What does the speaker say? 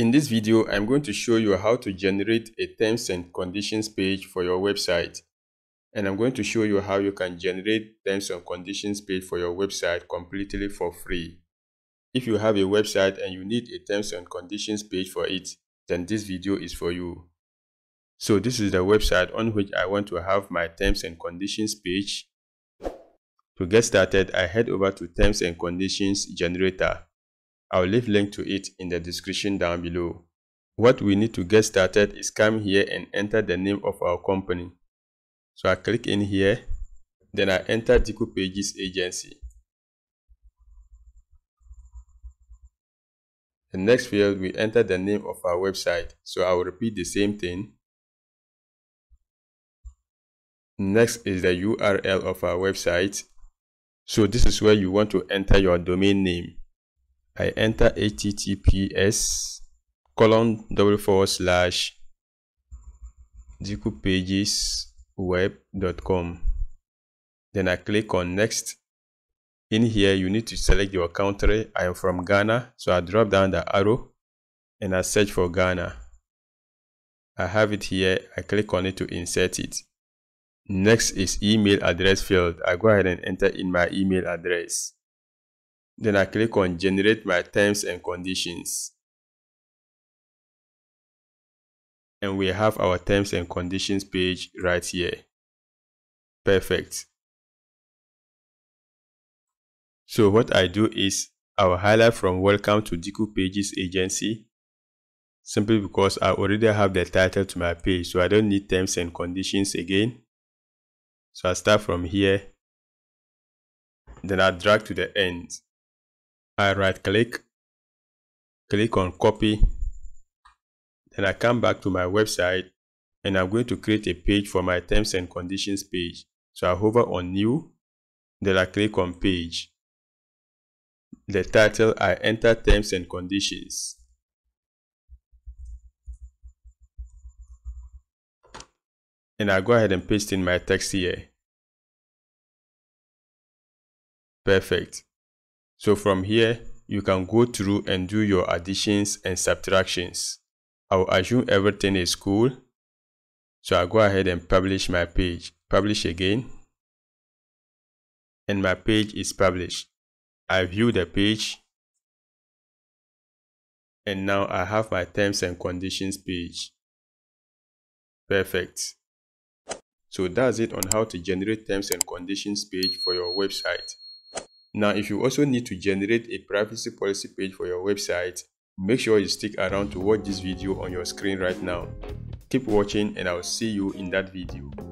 In this video, I'm going to show you how to generate a terms and conditions page for your website. And I'm going to show you how you can generate terms and conditions page for your website completely for free. If you have a website and you need a terms and conditions page for it, then this video is for you. So this is the website on which I want to have my terms and conditions page. To get started, I head over to Terms and Conditions Generator. I'll leave a link to it in the description down below. What we need to get started is come here and enter the name of our company. So I click in here, then I enter Dikupages Agency. The next field, we enter the name of our website. So I will repeat the same thing. Next is the URL of our website. So this is where you want to enter your domain name. I enter https://dikupagesweb.com. Then I click on next. In here, you need to select your country. I am from Ghana, so I drop down the arrow and I search for Ghana. I have it here. I click on it to insert it. Next is email address field. I go ahead and enter in my email address. Then I click on generate my terms and conditions. And we have our terms and conditions page right here. Perfect. So what I do is I will highlight from welcome to Dikupages Agency, simply because I already have the title to my page, so I don't need terms and conditions again. So I start from here, then I drag to the end. I right click, click on copy, then I come back to my website and I'm going to create a page for my terms and conditions page. So I hover on new, then I click on page. The title, I enter terms and conditions. And I go ahead and paste in my text here. Perfect. So from here, you can go through and do your additions and subtractions. I will assume everything is cool. So I go ahead and publish my page. Publish again. And my page is published. I view the page. And now I have my terms and conditions page. Perfect. So that's it on how to generate terms and conditions page for your website. Now, if you also need to generate a privacy policy page for your website, make sure you stick around to watch this video on your screen right now. Keep watching and I'll see you in that video.